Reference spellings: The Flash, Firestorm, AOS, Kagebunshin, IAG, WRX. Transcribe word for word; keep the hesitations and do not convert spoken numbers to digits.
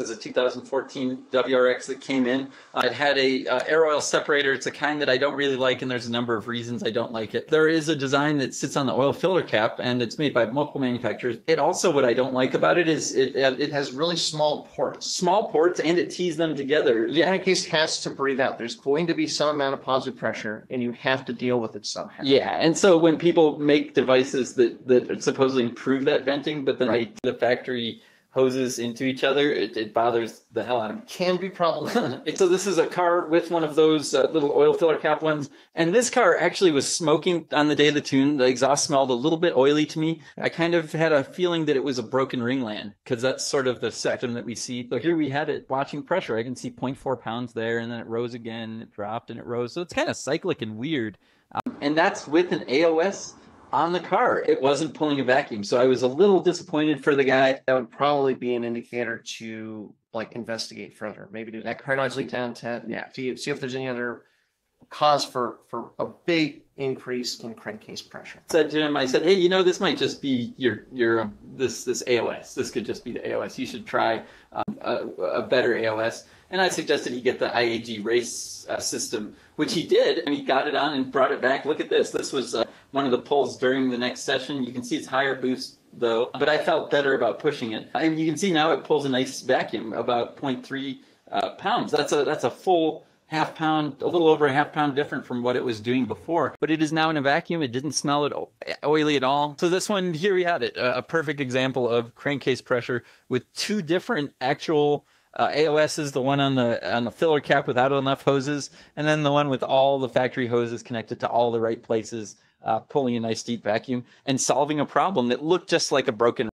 is a two thousand fourteen W R X that came in. Uh, it had a uh, air oil separator. It's a kind that I don't really like, and there's a number of reasons I don't like it. There is a design that sits on the oil filter cap, and it's made by multiple manufacturers. It also, what I don't like about it is it, it has really small ports. Small ports, and it tees them together. The anarchist has to breathe out. There's going to be some amount of positive pressure, and you have to deal with it somehow. Yeah, and so when people make devices that, that supposedly improve that venting, but then right. they, the factory hoses into each other, it, it bothers the hell out of me. Can be problematic. So this is a car with one of those uh, little oil filler cap ones. And this car actually was smoking on the day of the tune. The exhaust smelled a little bit oily to me. I kind of had a feeling that it was a broken ringland, because that's sort of the septum that we see. So here we had it watching pressure. I can see zero point four pounds there, and then it rose again, it dropped, and it rose. So it's kind of cyclic and weird. Um, and that's with an A O S on the car. It wasn't pulling a vacuum, so I was a little disappointed for the guy. That would probably be an indicator to like investigate further, maybe do that cartilage leak down test. Yeah, see, see if there's any other cause for for a big increase in crankcase pressure. I said to him, I said, hey, you know, this might just be your your um, this this A O S. This could just be the A O S. You should try um, a, a better A O S. And I suggested he get the I A G race uh, system, which he did, and he got it on and brought it back. Look at this. This was uh, one of the pulls during the next session. You can see it's higher boost, though, but I felt better about pushing it. And you can see now it pulls a nice vacuum, about zero point three uh, pounds. That's a, that's a full half pound, a little over a half pound different from what it was doing before. But it is now in a vacuum. It didn't smell it oily at all. So this one, here we had it, a perfect example of crankcase pressure with two different actual Uh, A O S is the one on the on the filler cap without enough hoses, and then the one with all the factory hoses connected to all the right places, uh, pulling a nice deep vacuum and solving a problem that looked just like a broken